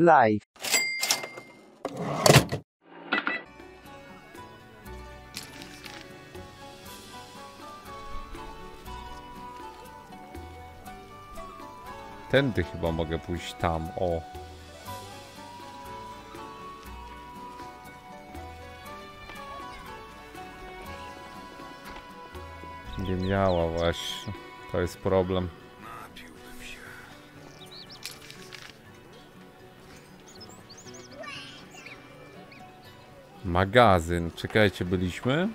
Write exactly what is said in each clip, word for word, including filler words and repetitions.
Live. Tędy chyba mogę pójść tam, o. Nie miała właśnie. To jest problem. Magazyn. Czekajcie, byliśmy?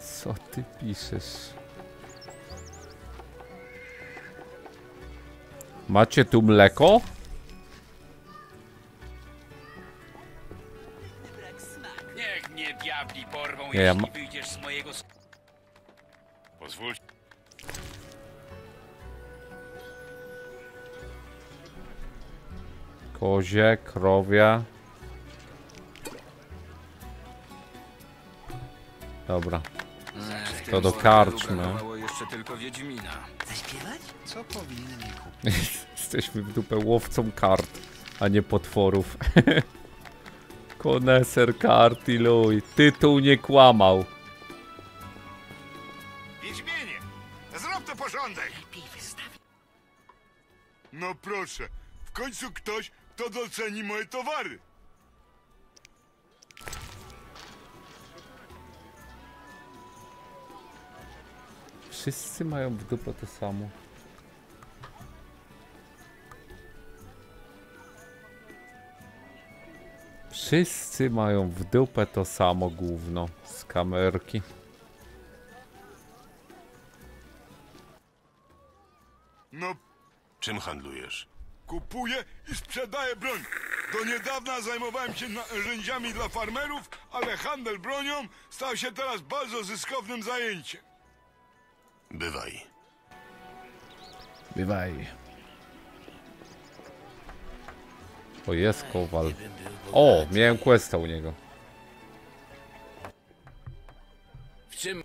Co ty piszesz? Macie tu mleko? Niech mnie diabli porwą, nie, jeśli wyjdziesz z mojego... Pozwól... Kozie, krowia... Dobra. To do karczmy. Jeszcze tylko Wiedźmina. Zaśpiewać? Co powinienem kupić? Jesteśmy w dupę łowcą kart, a nie potworów. Koneser kart i luj. Tytuł nie kłamał. Wiedźminie, zrób to porządek. No proszę, w końcu ktoś, kto doceni moje towary. Wszyscy mają w dupę to samo. Wszyscy mają w dupę to samo gówno z kamerki. No, czym handlujesz? Kupuję i sprzedaję broń. Do niedawna zajmowałem się narzędziami dla farmerów, ale handel bronią stał się teraz bardzo zyskownym zajęciem. Bywaj. Bywaj. O, jest kowal. O, miałem questa u niego. W czym?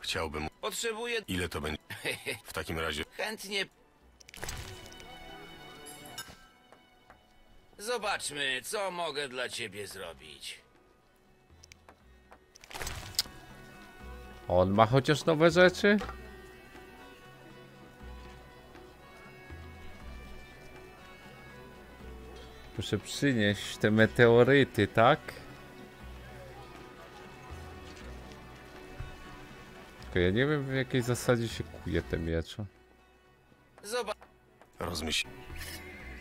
Chciałbym... Potrzebuję... Ile to będzie? W takim razie... Chętnie... Zobaczmy, co mogę dla ciebie zrobić. On ma chociaż nowe rzeczy? Muszę przynieść te meteoryty, tak? Tylko ja nie wiem, w jakiej zasadzie się kuje te miecze. Zobacz. Rozmyśl.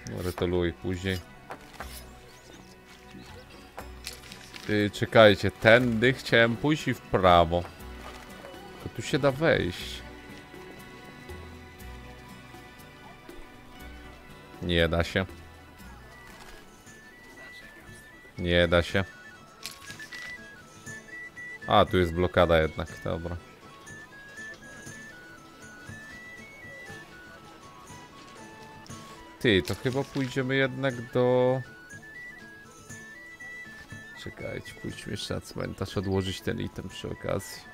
Retoluj później. Yy, czekajcie, tędy chciałem pójść i w prawo. Tu się da wejść. Nie da się. Nie da się. A, tu jest blokada jednak, dobra. Ty, to chyba pójdziemy jednak do... Czekajcie, pójdźmy jeszcze na cmentarz, odłożyć ten item przy okazji.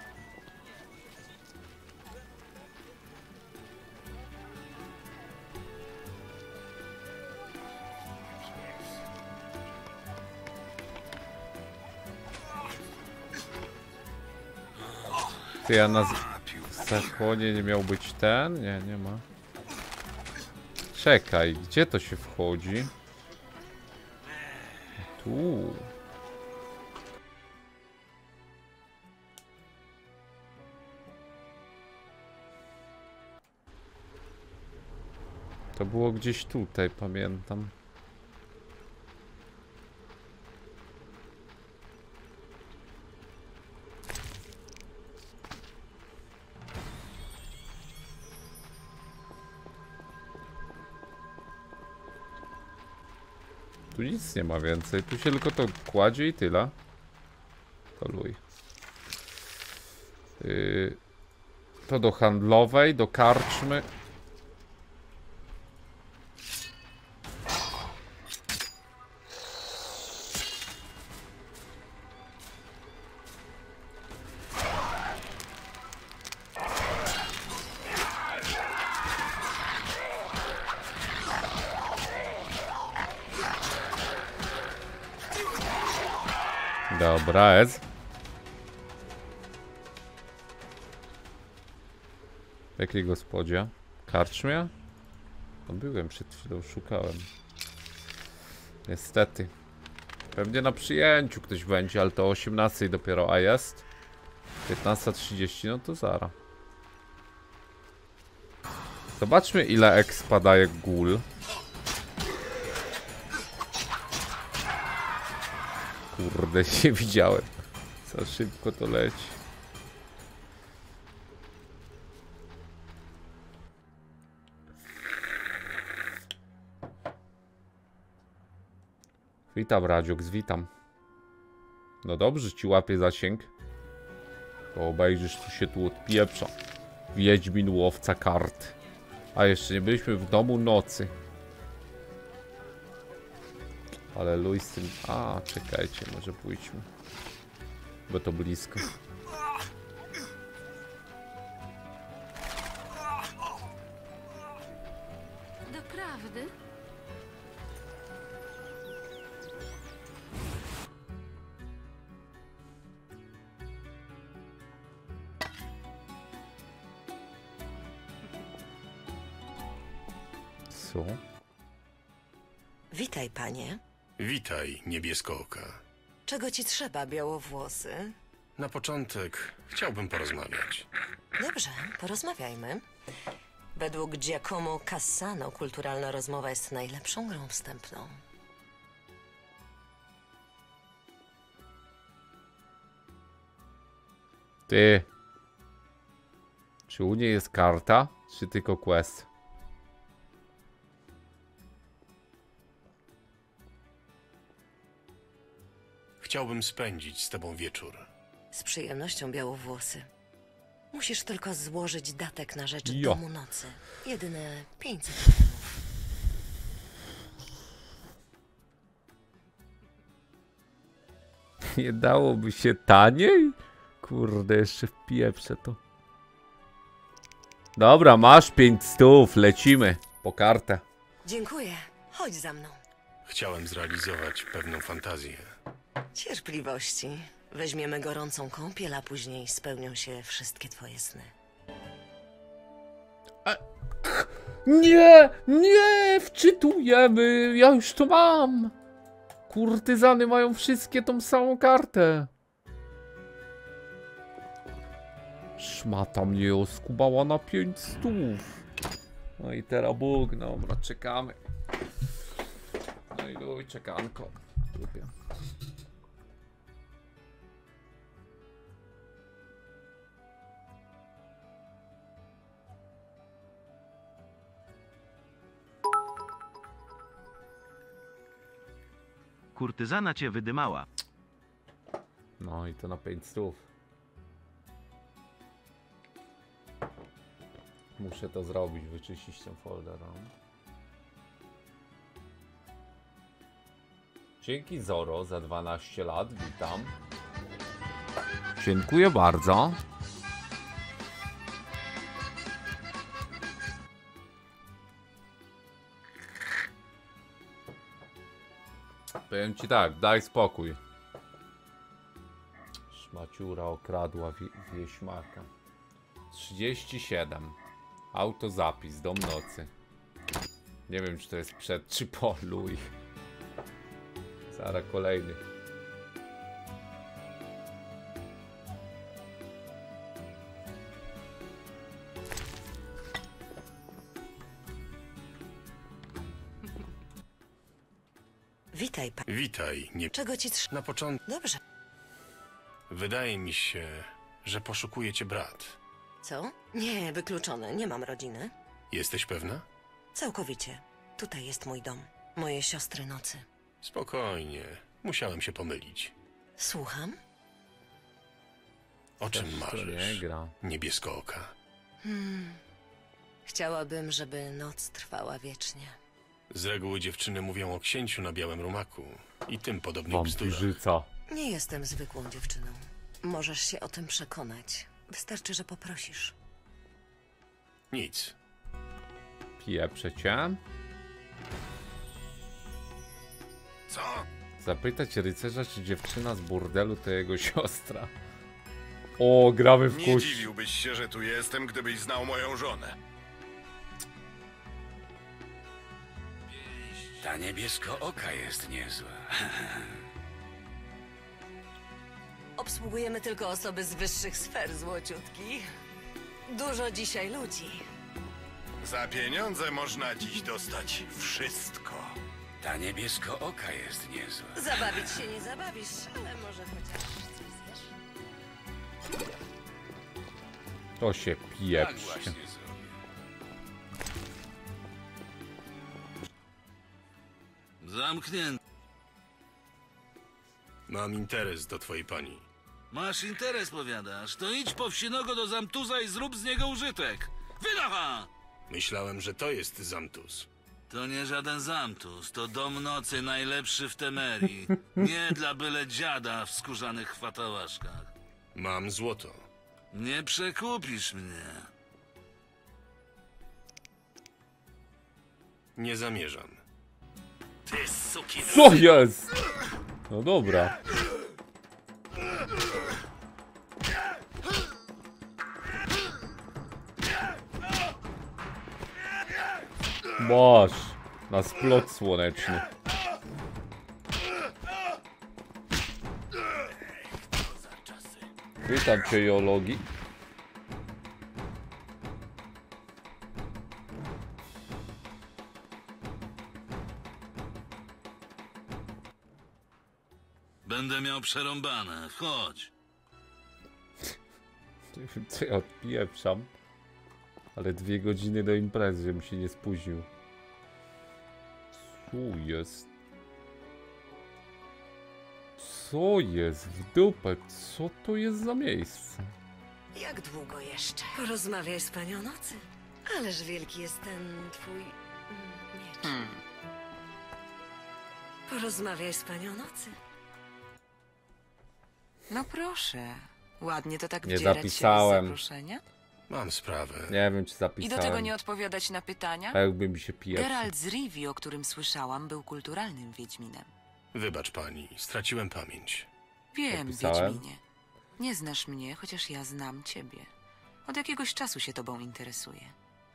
Ja na zakłonie nie miał być ten? Nie, nie ma. Czekaj, gdzie to się wchodzi? Tu. To było gdzieś tutaj, pamiętam. Tu nic nie ma więcej, tu się tylko to kładzie i tyle. To luj. Yy, to do handlowej, do karczmy. Dobra, jest. W jakiej gospodzie? Karczmie? No byłem przed chwilą, szukałem. Niestety. Pewnie na przyjęciu ktoś będzie, ale to o osiemnastej dopiero, a jest piętnasta trzydzieści, no to zara. Zobaczmy, ile expa daje ghoul. Kurde, nie widziałem. Za szybko to leci. Witam, Radziux, witam. No dobrze, ci łapie zasięg. To obejrzysz, co się tu odpieprza. Wiedźmin, łowca kart. A jeszcze nie byliśmy w domu nocy. Ale Luis z tym... A, czekajcie, może pójdźmy. Bo to blisko. Doprawdy? Co? Witaj, panie. Witaj, niebieskooka. Czego ci trzeba, białowłosy? Na początek chciałbym porozmawiać. Dobrze, porozmawiajmy. Według Giacomo Cassano kulturalna rozmowa jest najlepszą grą wstępną. Ty. Czy u niej jest karta, czy tylko quest? Chciałbym spędzić z tobą wieczór. Z przyjemnością, białowłosy. Musisz tylko złożyć datek na rzecz jo. domu nocy. Jedyne pięćset milionów. Nie dałoby się taniej? Kurde, jeszcze wpieprzę to. Dobra, masz pięćset, lecimy po kartę. Dziękuję, chodź za mną. Chciałem zrealizować pewną fantazję. Cierpliwości. Weźmiemy gorącą kąpiel, a później spełnią się wszystkie twoje sny. A... Nie! Nie! Wczytujemy! Ja już to mam! Kurtyzany mają wszystkie tą samą kartę. Szmata mnie oskubała na pięć stów. No i teraz Bóg, dobra, czekamy. No i oj, czekanko. Lubię. Kurtyzana cię wydymała. No i to na pięć stów. Muszę to zrobić, wyczyścić ten folder. No. Dzięki Zoro za dwanaście lat, witam. Dziękuję bardzo. Powiem ci tak, daj spokój. Szmaciura okradła wie wieśmaka. trzydzieści siedem. Autozapis, dom nocy. Nie wiem, czy to jest przed czy po Lui. Zaraz kolejny. Witaj, pan. Witaj, nie... Czego ci trzeba? Na początku... Dobrze. Wydaje mi się, że poszukuje cię brat. Co? Nie, wykluczone. Nie mam rodziny. Jesteś pewna? Całkowicie. Tutaj jest mój dom. Moje siostry nocy. Spokojnie. Musiałem się pomylić. Słucham? O czym marzysz, niebieskooka? Hmm. Chciałabym, żeby noc trwała wiecznie. Z reguły dziewczyny mówią o księciu na białym rumaku i tym podobnych bzdurach. Nie jestem zwykłą dziewczyną. Możesz się o tym przekonać. Wystarczy, że poprosisz. Nic. Piję przecie. Co? Zapytać rycerza, czy dziewczyna z burdelu to jego siostra. O, gramy w kuś. Nie dziwiłbyś się, że tu jestem, gdybyś znał moją żonę. Ta niebiesko oka jest niezła. Obsługujemy tylko osoby z wyższych sfer, złociutki. Dużo dzisiaj ludzi. Za pieniądze można dziś dostać wszystko. Ta niebiesko oka jest niezła. Zabawić się nie zabawisz, ale może chociaż coś zjesz. To się pieprz. Tak zamknięty. Mam interes do twojej pani. Masz interes, powiadasz? To idź po wsinogo do Zamtuza i zrób z niego użytek. Wydacha! Myślałem, że to jest Zamtuz. To nie żaden Zamtuz, to dom nocy najlepszy w Temerii. Nie dla byle dziada w skórzanych fatałaszkach. Mam złoto. Nie przekupisz mnie. Nie zamierzam. Ty suki... Co jest? No dobra. Masz na splot słoneczny. Witam cię, Jologi. Będę miał przerąbane. Wchodź. Co ja odpieprzam? Ale dwie godziny do imprezy, żebym się nie spóźnił. Co jest? Co jest w dupę? Co to jest za miejsce? Jak długo jeszcze? Rozmawiaj z panią nocy. Ależ wielki jest ten twój miecz. Hmm. Porozmawiaj z panią nocy. No proszę. Ładnie to tak wdzierać się bez zaproszenia. Mam sprawę. Nie wiem, czy zapisałem. I do tego nie odpowiadać na pytania? A jakby mi się pijał. Geralt z Rivi, o którym słyszałam, był kulturalnym wiedźminem. Wybacz pani, straciłem pamięć. Wiem, zapisałem. Wiedźminie. Nie znasz mnie, chociaż ja znam ciebie. Od jakiegoś czasu się tobą interesuję.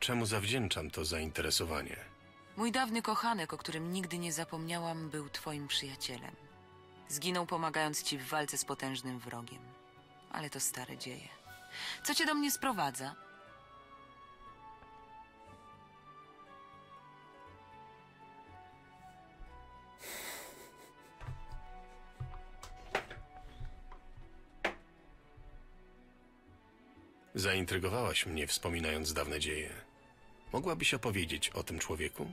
Czemu zawdzięczam to zainteresowanie? Mój dawny kochanek, o którym nigdy nie zapomniałam, był twoim przyjacielem. Zginął pomagając ci w walce z potężnym wrogiem. Ale to stare dzieje. Co cię do mnie sprowadza? Zaintrygowałaś mnie, wspominając dawne dzieje. Mogłabyś opowiedzieć o tym człowieku?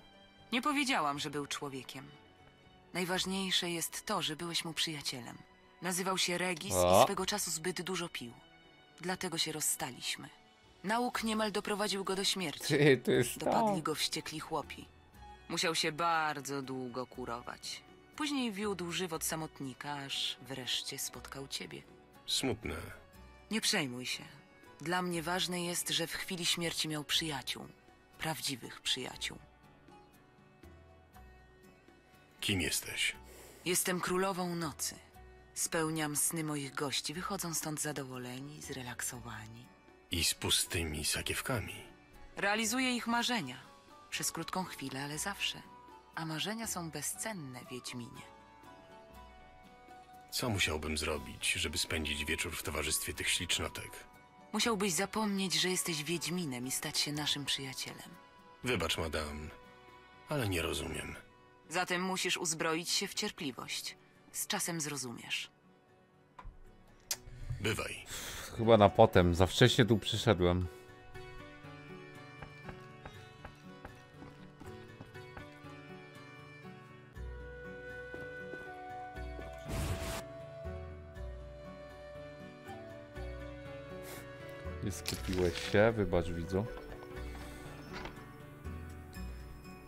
Nie powiedziałam, że był człowiekiem. Najważniejsze jest to, że byłeś mu przyjacielem. Nazywał się Regis i swego czasu zbyt dużo pił. Dlatego się rozstaliśmy. Nauk niemal doprowadził go do śmierci. Dopadli go wściekli chłopi. Musiał się bardzo długo kurować. Później wiódł żywot samotnika, aż wreszcie spotkał ciebie. Smutne. Nie przejmuj się. Dla mnie ważne jest, że w chwili śmierci miał przyjaciół. Prawdziwych przyjaciół. Kim jesteś? Jestem królową nocy. Spełniam sny moich gości. Wychodzą stąd zadowoleni, zrelaksowani. I z pustymi sakiewkami. Realizuję ich marzenia. Przez krótką chwilę, ale zawsze. A marzenia są bezcenne, wiedźminie. Co musiałbym zrobić, żeby spędzić wieczór w towarzystwie tych ślicznotek? Musiałbyś zapomnieć, że jesteś wiedźminem i stać się naszym przyjacielem. Wybacz, madam, ale nie rozumiem. Zatem musisz uzbroić się w cierpliwość. Z czasem zrozumiesz. Bywaj. Chyba na potem. Za wcześnie tu przyszedłem. Nie skupiłeś się. Wybacz, widzu.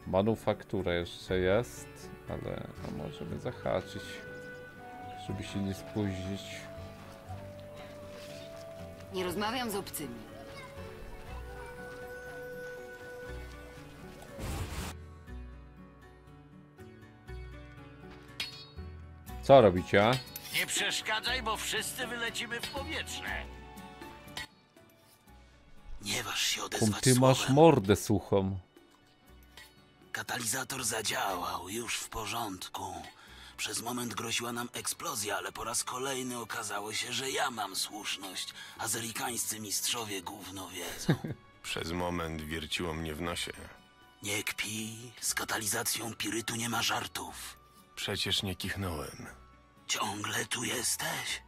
Manufaktura jeszcze jest, ale możemy zahaczyć, żeby się nie spóźnić. Nie rozmawiam z obcymi. Co robicie? Nie przeszkadzaj, bo wszyscy wylecimy w powietrze. Nie waż się odezwać słowem. Ty masz mordę suchą. Katalizator zadziałał, już w porządku. Przez moment groziła nam eksplozja, ale po raz kolejny okazało się, że ja mam słuszność, a zelikańscy mistrzowie gówno wiedzą. Przez moment wierciło mnie w nosie. Nie kpij, z katalizacją pirytu nie ma żartów. Przecież nie kichnąłem. Ciągle tu jesteś?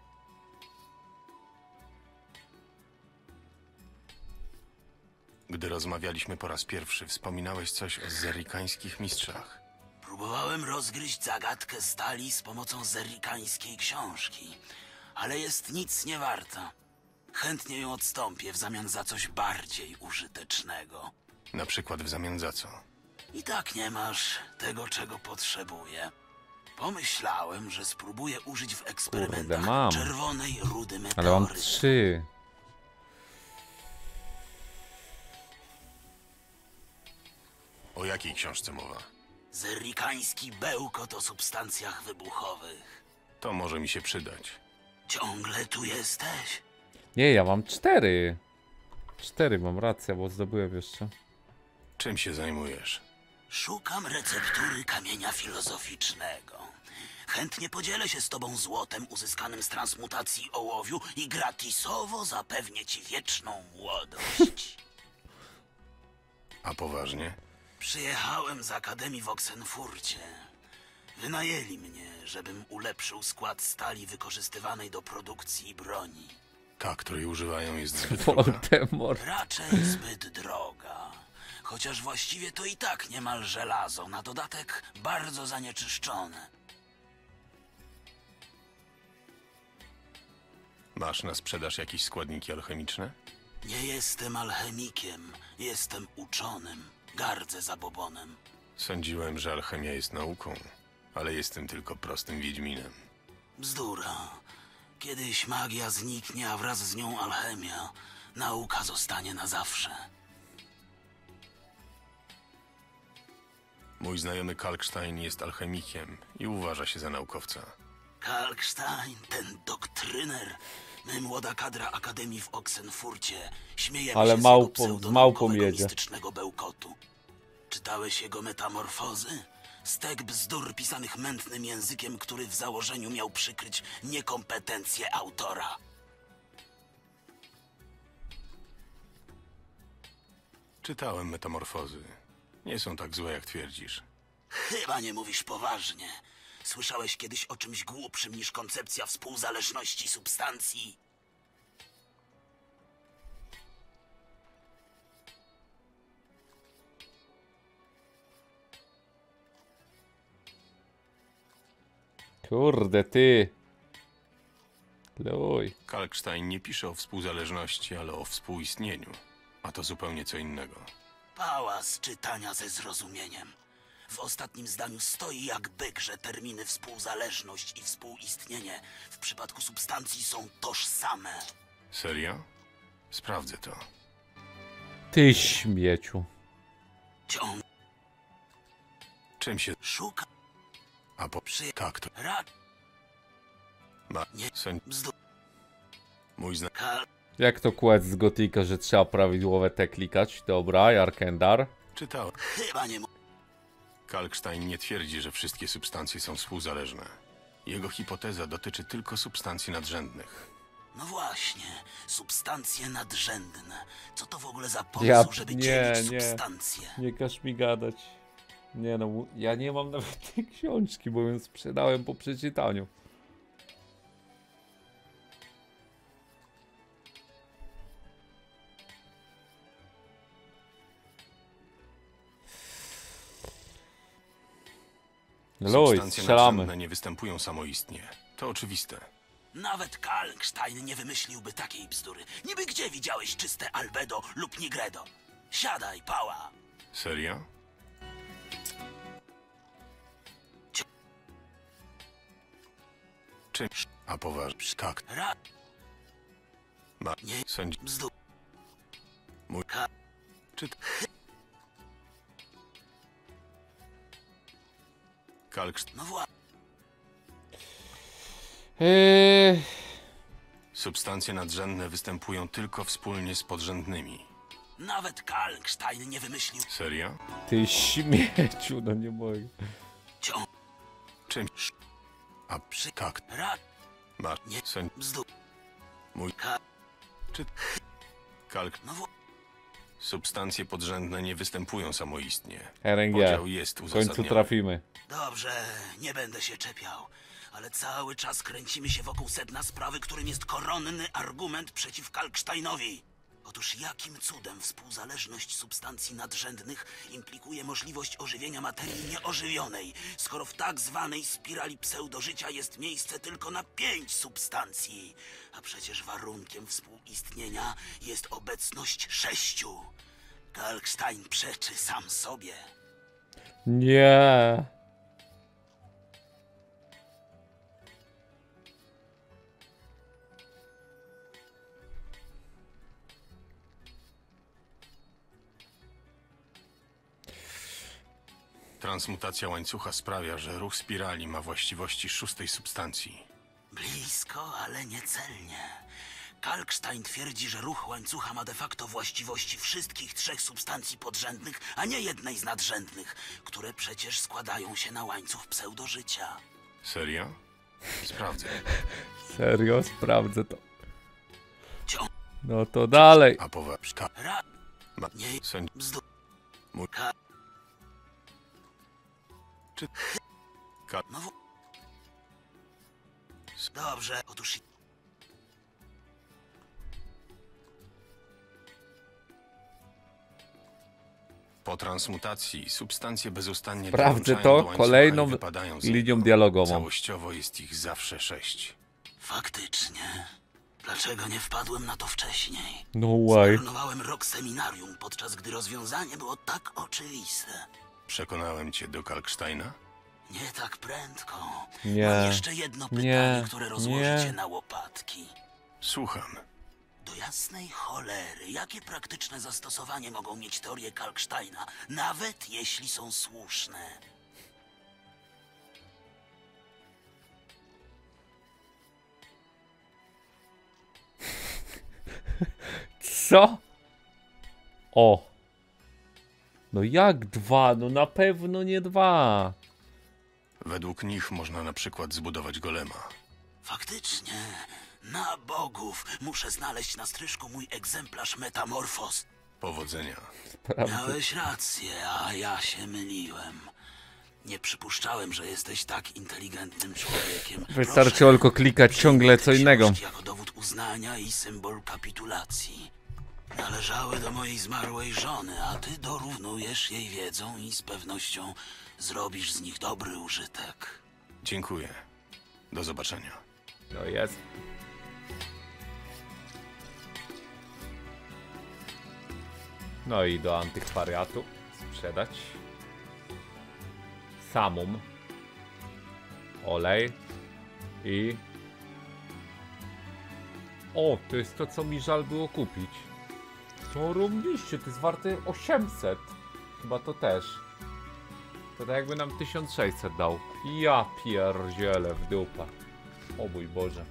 Gdy rozmawialiśmy po raz pierwszy, wspominałeś coś o zerikańskich mistrzach. Próbowałem rozgryźć zagadkę stali z pomocą zerikańskiej książki, ale jest nic nie warta. Chętnie ją odstąpię w zamian za coś bardziej użytecznego. Na przykład w zamian za co? I tak nie masz tego, czego potrzebuję. Pomyślałem, że spróbuję użyć w eksperymentach Kurde, mam. czerwonej rudy meteorytu. Ale mam trzy. O jakiej książce mowa? Zerikański bełkot o substancjach wybuchowych. To może mi się przydać. Ciągle tu jesteś? Nie, ja mam cztery. Cztery mam rację, bo zdobyłem jeszcze. Czym się zajmujesz? Szukam receptury kamienia filozoficznego. Chętnie podzielę się z tobą złotem uzyskanym z transmutacji ołowiu i gratisowo zapewnię ci wieczną młodość. A poważnie? Przyjechałem z Akademii w Oxenfurcie. Wynajęli mnie, żebym ulepszył skład stali wykorzystywanej do produkcji broni. Ta, której używają, jest zbyt droga. Raczej zbyt droga. Chociaż właściwie to i tak niemal żelazo, na dodatek bardzo zanieczyszczone. Masz na sprzedaż jakieś składniki alchemiczne? Nie jestem alchemikiem, jestem uczonym. Gardzę zabobonem. Sądziłem, że alchemia jest nauką, ale jestem tylko prostym wiedźminem. Bzdura. Kiedyś magia zniknie, a wraz z nią alchemia. Nauka zostanie na zawsze. Mój znajomy Kalkstein jest alchemikiem i uważa się za naukowca. Kalkstein, ten doktryner. My, młoda kadra Akademii w Oxenfurcie, śmiejemy Ale się małpo, z małpą mistycznego bełkotu. Czytałeś jego metamorfozy? Stek bzdur pisanych mętnym językiem, który w założeniu miał przykryć niekompetencje autora. Czytałem metamorfozy. Nie są tak złe, jak twierdzisz. Chyba nie mówisz poważnie. Słyszałeś kiedyś o czymś głupszym niż koncepcja współzależności substancji? Kurde ty. Loj. Kalkstein nie pisze o współzależności, ale o współistnieniu. A to zupełnie co innego. Pałas czytania ze zrozumieniem. W ostatnim zdaniu stoi jak byk, że terminy współzależność i współistnienie w przypadku substancji są tożsame. Serio? Sprawdzę to. Ty śmieciu. Ciąg. Czym się szuka? A po przy... Tak to... Rad... Ma... Nie... Sen... Bzdu... Mój znak... Jak to kłec z gotika, że trzeba prawidłowe te klikać? Dobra, Jarkendar. Czytałem. Chyba nie... Kalkstein nie twierdzi, że wszystkie substancje są współzależne. Jego hipoteza dotyczy tylko substancji nadrzędnych. No właśnie, substancje nadrzędne. Co to w ogóle za pomysł, ja, żeby nie, dzielić nie. substancje? Nie każ mi gadać. Nie no, ja nie mam nawet tej książki, bo ją sprzedałem po przeczytaniu. Substancje nadrzędne nie występują samoistnie. To oczywiste. Nawet Kalkstein nie wymyśliłby takiej bzdury. Niby gdzie widziałeś czyste Albedo lub Nigredo? Siadaj, pała. Serio? Czym? A poważnie. Tak. Ma. Nie. Sędzi. Bzdur. Mój. Czy. No właśnie. Yy... Substancje nadrzędne występują tylko wspólnie z podrzędnymi. Nawet Kalkstein nie wymyślił. Serio? Ty śmieciu, no nie mogę. Ciąg. Czymś. A przy tak. Rad. Masz. Nie. Sen. Bzdu. Mój. Ka. Czy. Kalk. No w... Substancje podrzędne nie występują samoistnie. Podział jest uzasadniony. W końcu trafimy. Dobrze, nie będę się czepiał. Ale cały czas kręcimy się wokół sedna sprawy, którym jest koronny argument przeciw Kalksteinowi. Otóż jakim cudem współzależność substancji nadrzędnych implikuje możliwość ożywienia materii nieożywionej, skoro w tak zwanej spirali pseudożycia jest miejsce tylko na pięć substancji? A przecież warunkiem współistnienia jest obecność sześciu. Kalkstein przeczy sam sobie. Nie. Transmutacja łańcucha sprawia, że ruch spirali ma właściwości szóstej substancji. Blisko, ale niecelnie. Kalkstein twierdzi, że ruch łańcucha ma de facto właściwości wszystkich trzech substancji podrzędnych, a nie jednej z nadrzędnych, które przecież składają się na łańcuch pseudożycia. Serio? Sprawdzę. Serio? Sprawdzę to. No to dalej. A powa... Nie... Bzdu... Czy... No w... Dobrze, otóż... Po transmutacji substancje bezustannie... Sprawdzę to kolejną linią dialogową. Całościowo jest ich zawsze sześć. Faktycznie. Dlaczego nie wpadłem na to wcześniej? No way. Zmarnowałem rok seminarium, podczas gdy rozwiązanie było tak oczywiste. Przekonałem cię do Kalksteina? Nie tak prędko. Nie. Mam jeszcze jedno pytanie, nie, które rozłożycie na łopatki. Słucham. Do jasnej cholery, jakie praktyczne zastosowanie mogą mieć teorie Kalksteina, nawet jeśli są słuszne? Co? O! No jak dwa? No na pewno nie dwa. Według nich można na przykład zbudować golema. Faktycznie. Na bogów. Muszę znaleźć na stryżku mój egzemplarz metamorfos. Powodzenia. Sprawdzę. Miałeś rację, a ja się myliłem. Nie przypuszczałem, że jesteś tak inteligentnym człowiekiem. Wystarczy proszę, tylko klikać ciągle co innego. Jako dowód uznania i symbol kapitulacji. Należały do mojej zmarłej żony, a ty dorównujesz jej wiedzą i z pewnością zrobisz z nich dobry użytek. Dziękuję. Do zobaczenia. No jest. No i do antykwariatu sprzedać. Samum. Olej. I... O, to jest to, co mi żal było kupić. No równiście, to jest warte osiemset. Chyba to też. To tak jakby nam tysiąc sześćset dał. Ja pierdzielę w dupę. O mój Boże.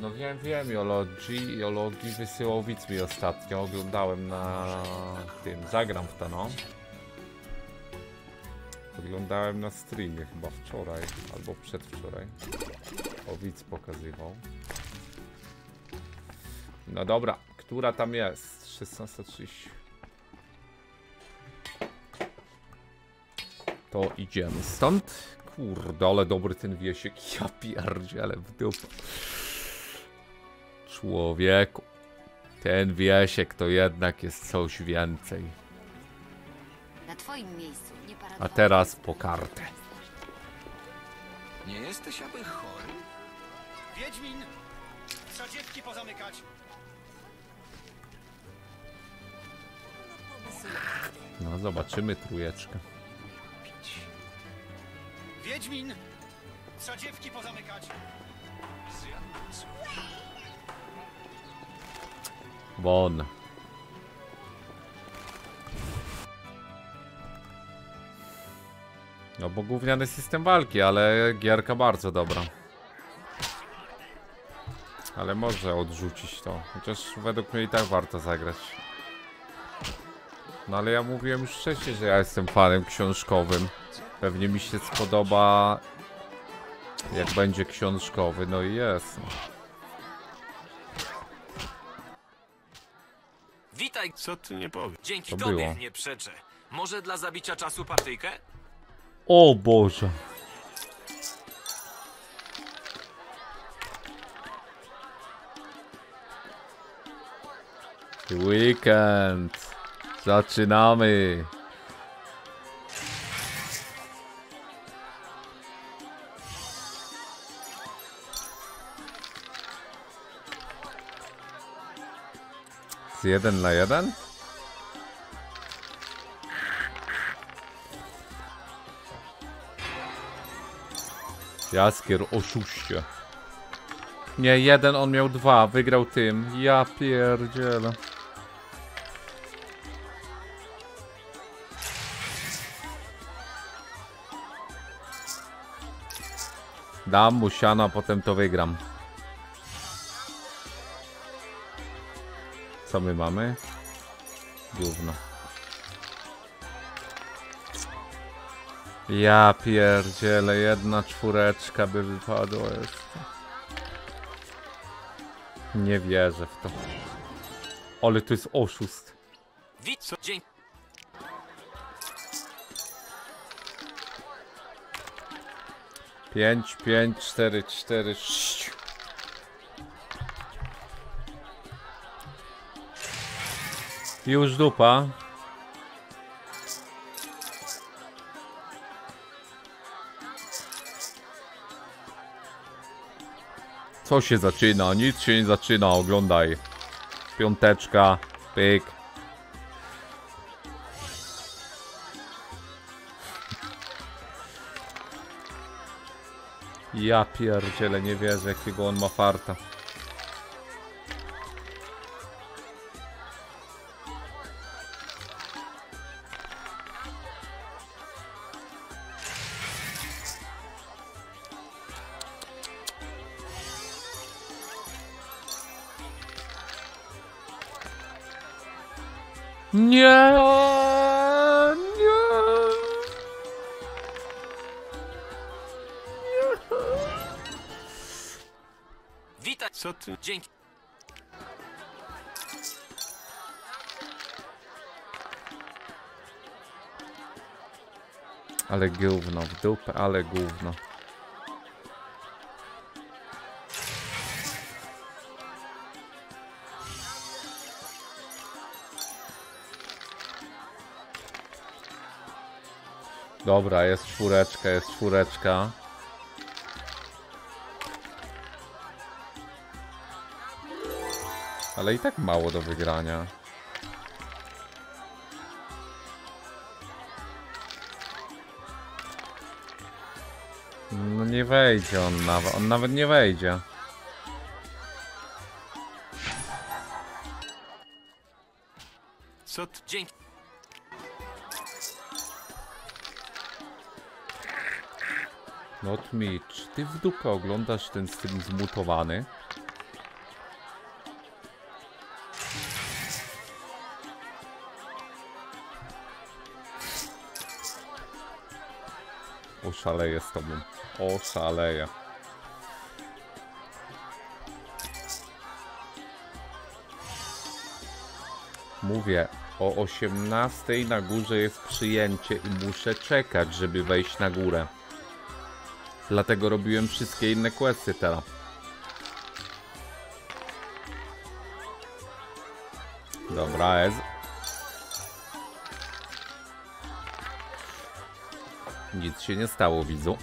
No wiem, wiem, Jologii, Jologii wysyłał widz mi ostatnio. Oglądałem na tym, zagram w to, no. Oglądałem na streamie chyba wczoraj, albo przedwczoraj. O, widz pokazywał. No dobra, która tam jest? szesnaście trzydzieści. To idziemy stąd. Kurde, ale dobry ten wiesiek. Ja pierdzielę w dupę. Człowieku. Ten wiesiek to jednak jest coś więcej. Na twoim miejscu nie paradowałem. A teraz po kartę. Nie jesteś aby chory? Wiedźmin! Trzeba dziewki pozamykać! No zobaczymy trójeczkę. Wiedźmin! Trzeba dziewki pozamykać! Bon. No bo gówniany system walki, ale gierka bardzo dobra. Ale może odrzucić to, chociaż według mnie i tak warto zagrać. No ale ja mówiłem już wcześniej, że ja jestem fanem książkowym. Pewnie mi się spodoba, jak będzie książkowy, no i jest. Witaj. Co ty nie powiesz? Dzięki tobie nie przeczę. Może dla zabicia czasu partyjkę? O Boże. Weekend. Zaczynamy. Z jeden na jeden? Jaskier, oszuście. Nie, jeden, on miał dwa. Wygrał tym. Ja pierdzielę. Dam mu siano, a potem to wygram. Co my mamy? Gówno. Ja pierdzielę, jedna czwóreczka by wypadła jeszcze. Nie wierzę w to. Ale to jest oszust. Dzień. Pięć, pięć, cztery, cztery, sześć. Już dupa. Co się zaczyna? Nic się nie zaczyna, oglądaj. Piąteczka, pyk. Ja pierdzielę, nie wierzę, jakiego on ma farta. Nie, o, nie, nie. Witaj, co ty? Dzięki. Ale gówno w dupę, ale gówno. Dobra, jest czwóreczka, jest czwóreczka. Ale i tak mało do wygrania. No nie wejdzie on nawet, on nawet nie wejdzie. Co ty? Dzięki. Not me, czy ty w dupę oglądasz ten stream zmutowany? Oszaleję z tobą, oszaleję. Mówię, o osiemnastej na górze jest przyjęcie i muszę czekać, żeby wejść na górę. Dlatego robiłem wszystkie inne questy teraz. Dobra, jest. Nic się nie stało, widzu.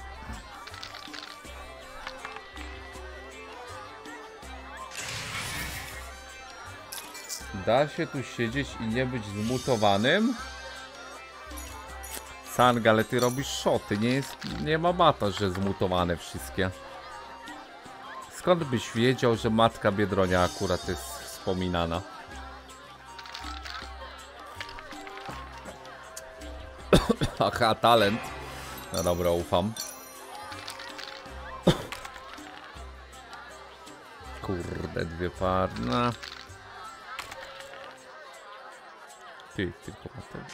Da się tu siedzieć i nie być zmutowanym? Sanga, ale ty robisz szoty, nie, jest, nie ma bata, że zmutowane wszystkie. Skąd byś wiedział, że matka Biedronia akurat jest wspominana? Aha, talent. No dobra, ufam. Kurde, dwie parna. Ty, tylko na ten.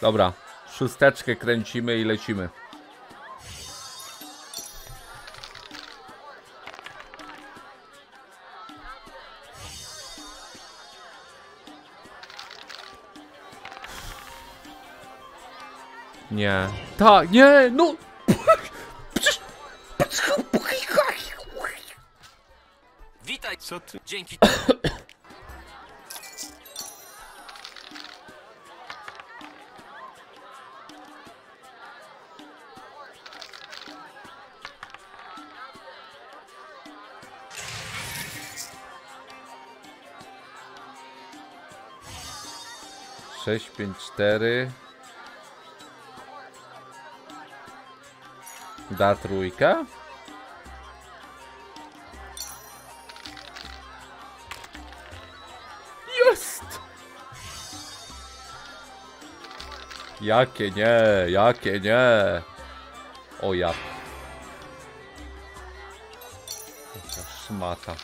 Dobra, szósteczkę kręcimy i lecimy. Nie. Tak, nie, no! Witaj, co ty? Dzięki. Sześć, pięć, cztery. Da trójka? Jest! Jakie nie, jakie nie! O ja. Jaka szmata.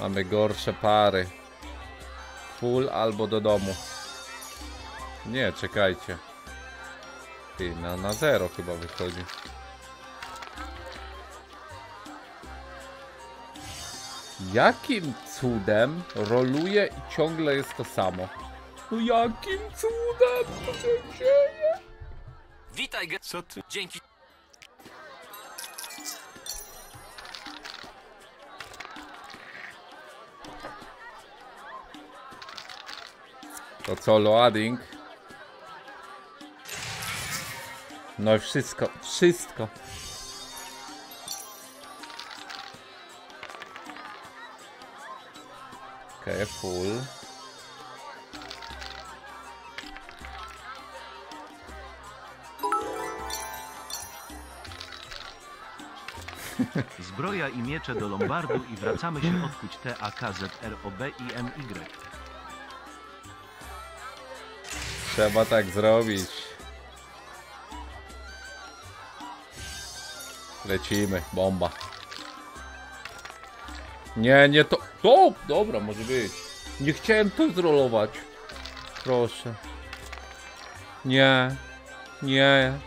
Mamy gorsze pary. Full albo do domu. Nie, czekajcie. Ty, na, na zero chyba wychodzi. Jakim cudem roluje i ciągle jest to samo? No jakim cudem to się dzieje? Witaj, co ty? Dzięki. To co, loading? No i wszystko, wszystko. Okej, full. Zbroja i miecze do Lombardu i wracamy się odkuć T A K Z R O B I M Y. Trzeba tak zrobić. Lecimy, bomba. Nie, nie to... to dobra, może być. Nie chciałem tu zrolować. Proszę. Nie. Nie.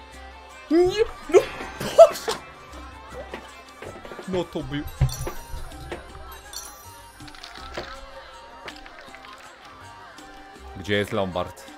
Nie. No, proszę. No to był... Gdzie jest Lombard?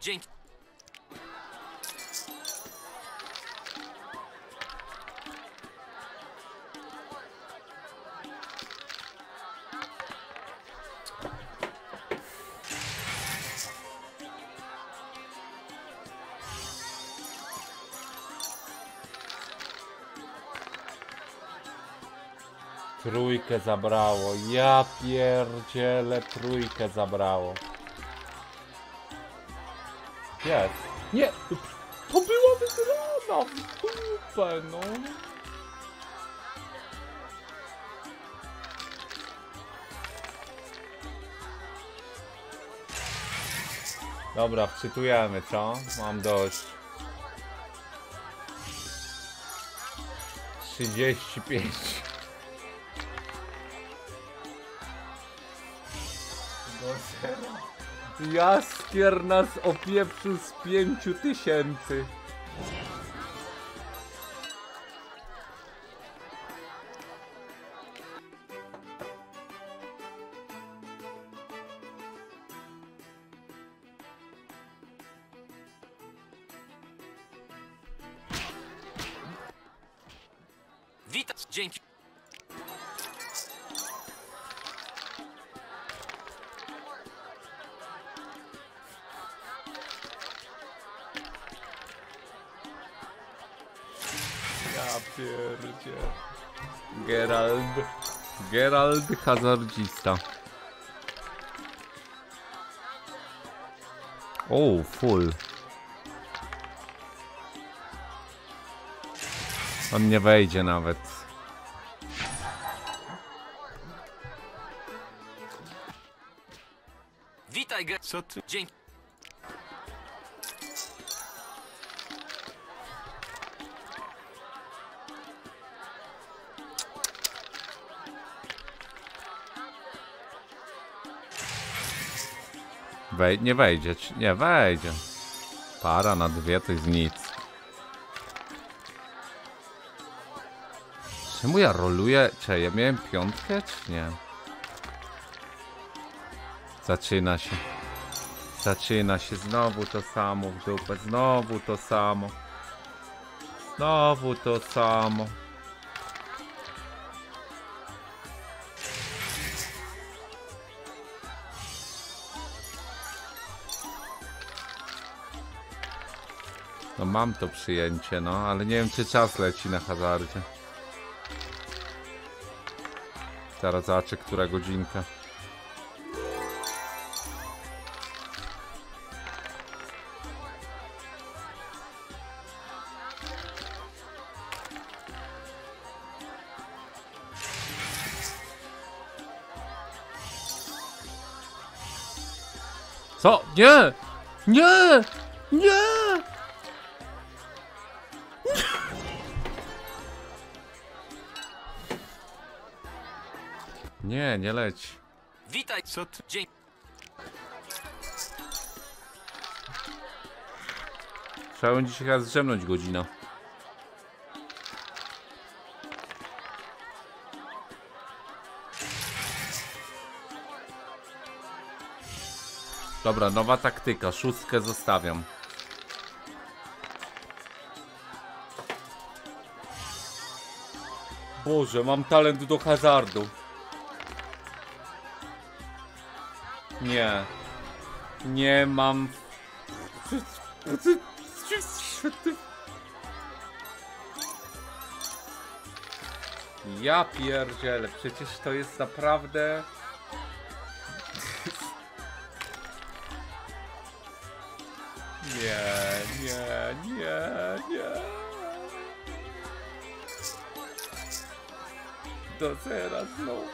Dzięki. Trójkę zabrało. Ja pierdzielę, trójkę zabrało. Yes. Nie, to była wygrana w dupę, no. Dobra, wczytujemy, co? Mam dość. trzydzieści pięć. Jaskier nas opieprzył z pięciu tysięcy. Witam, dzięki. pierdzie. Geralt. Geralt hazardzista. O, full. On nie wejdzie nawet. Witaj, Geralt. Co ty? Dzięki. Wej nie wejdzie, nie wejdzie. Para na dwie to jest nic. Czemu ja roluję? Czy ja miałem piątkę, czy nie? Zaczyna się. Zaczyna się znowu to samo w dupę. Znowu to samo. Znowu to samo. No mam to przyjęcie, no, ale nie wiem, czy czas leci na hazardzie. Zaraz zobaczę, która godzinka. Co? Nie! Nie! Nie! Nie, nie leć. Witaj, co ty? Dzień. Trzeba będzie się raz drzemnąć godzina. Dobra, nowa taktyka. Szóstkę zostawiam. Boże, mam talent do hazardu. Nie, nie mam. Ja pierdzielę, przecież to jest naprawdę. Nie, nie, nie, nie. Do teraz znowu.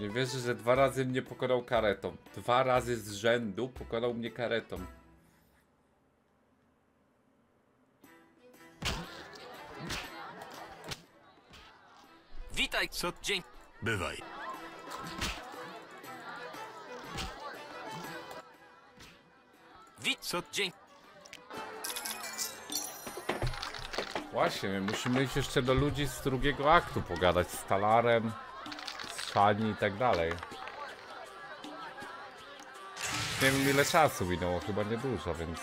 Nie wierzę, że dwa razy mnie pokonał karetą. Dwa razy z rzędu pokonał mnie karetą. Witaj, co dzień. Bywaj. Wit, co dzień. Właśnie, musimy iść jeszcze do ludzi z drugiego aktu pogadać z talarem. I tak dalej. Nie wiem, ile czasu minęło, chyba niedużo, więc.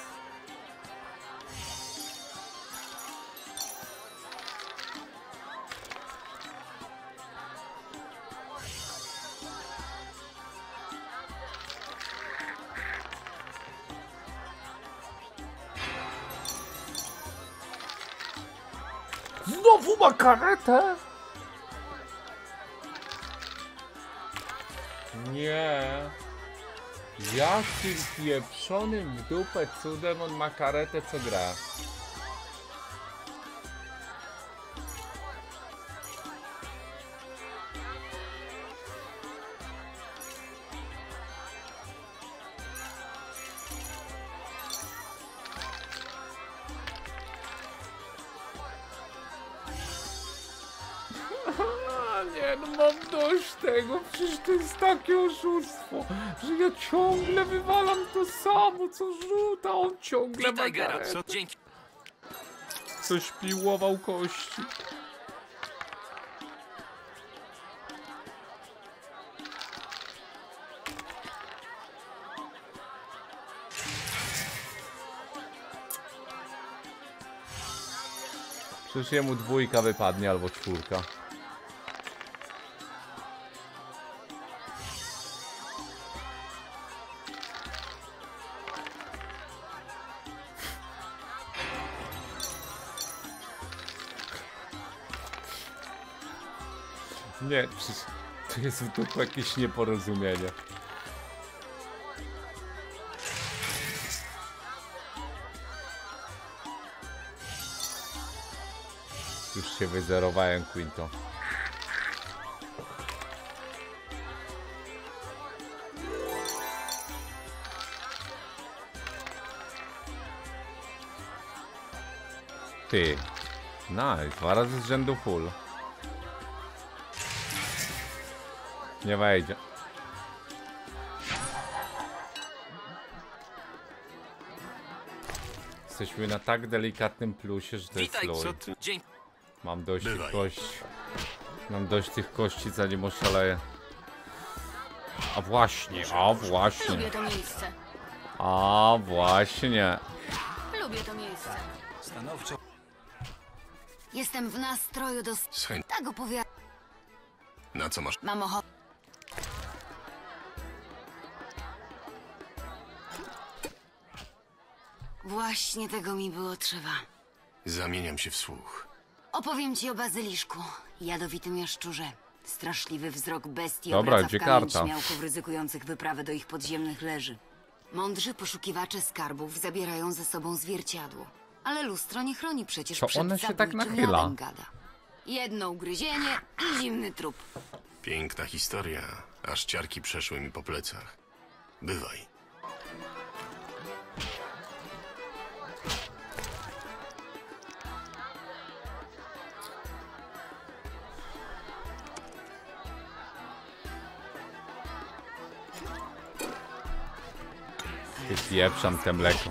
Znowu ma karetę! Nie. Jakim pieprzonym w dupę cudem on ma karetę co gra. Przecież to jest takie oszustwo, że ja ciągle wywalam to samo, co rzuta, on ciągle ma karetę. Dzięki. Coś piłował kości. Przecież jemu dwójka wypadnie albo czwórka. Nie, przecież to jest w duchu jakieś nieporozumienie. Już się wyzerowałem, Quinto. Ty. Nice, dwa razy z rzędu full. Nie wejdzie. Jesteśmy na tak delikatnym plusie, że to jest flor. Mam dość tych kości. Mam dość tych kości, zanim oszaleję. A właśnie, a właśnie. Lubię to miejsce. A właśnie. Lubię to miejsce. Stanowczo. Jestem w nastroju do... Tak opowiadam. Na co masz? Mam ochotę. Właśnie tego mi było trzeba. Zamieniam się w słuch. Opowiem ci o bazyliszku, jadowitym jaszczurze. Straszliwy wzrok bestii. Dobra, obraca w kamień śmiałków ryzykujących wyprawę do ich podziemnych leży. Mądrzy poszukiwacze skarbów zabierają ze sobą zwierciadło. Ale lustro nie chroni przecież przed zabójczym jadem gada. To ona się tak nachyla. Jedno ugryzienie i zimny trup. Piękna historia. Aż ciarki przeszły mi po plecach. Bywaj. Pieprzam te mleko.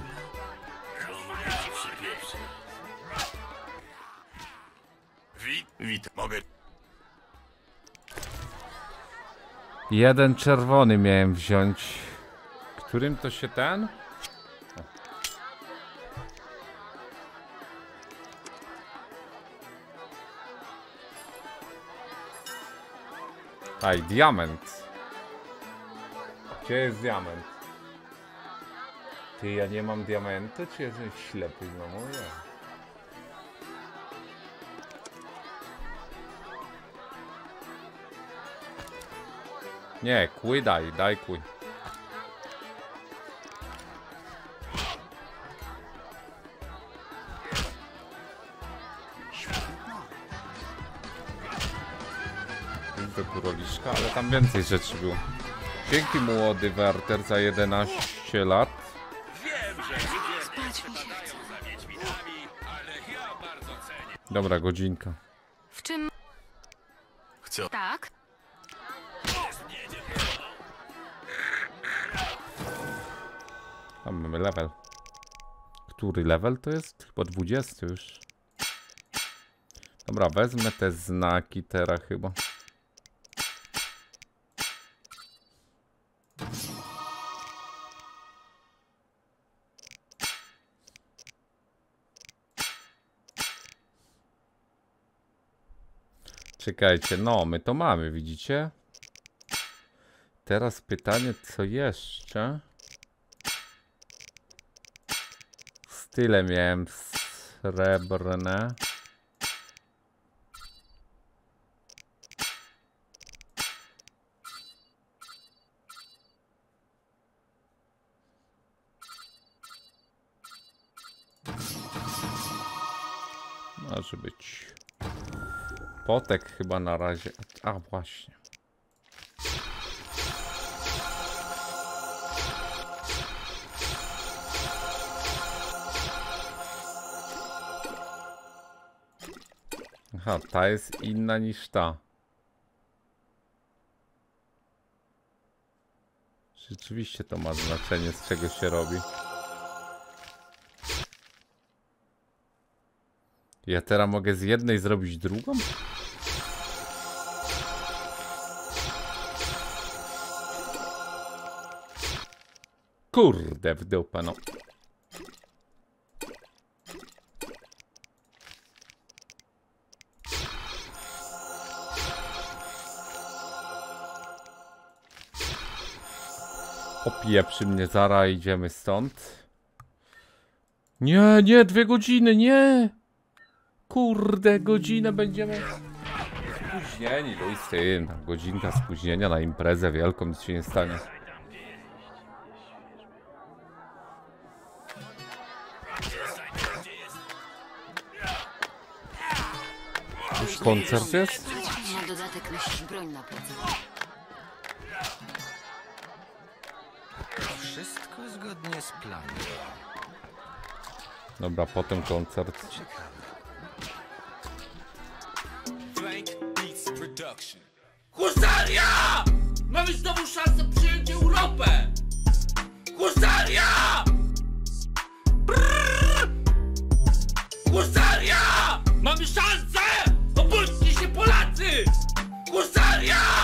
Witam, mogę. Jeden czerwony miałem wziąć. Którym to się ten? Aj, diament. Gdzie jest diament? Ty, ja nie mam diamentu, czy jestem ślepy? No moja. Nie, kły daj, daj kły. Do kuroliszka, ale tam więcej rzeczy było. Dzięki młody Werther za jedenaście lat. Dobra, godzinka. W czym? Chcę. Tak. Tam mamy level. Który level to jest? Chyba dwudziesty już. Dobra, wezmę te znaki teraz chyba. Czekajcie, no my to mamy, widzicie? Teraz pytanie, co jeszcze? Style miałem srebrne. Może być... Potek chyba na razie. A właśnie. Aha, ta jest inna niż ta. Rzeczywiście to ma znaczenie, z czego się robi. Ja teraz mogę z jednej zrobić drugą? Kurde w dupę, no. Opieprzy mnie zara, idziemy stąd. Nie, nie, dwie godziny, nie! Kurde, godzinę będziemy spóźnieni, no i z tym. Godzinka spóźnienia na imprezę wielką, nic się nie stanie. Już koncert jest? Na dodatek nosisz broń na plecy. Wszystko zgodnie z planem. Dobra, potem koncert. Husaria! Mamy znowu szansę przyjąć Europę! Husaria! Husaria! Mamy szansę! Obudźcie się, Polacy! Husaria!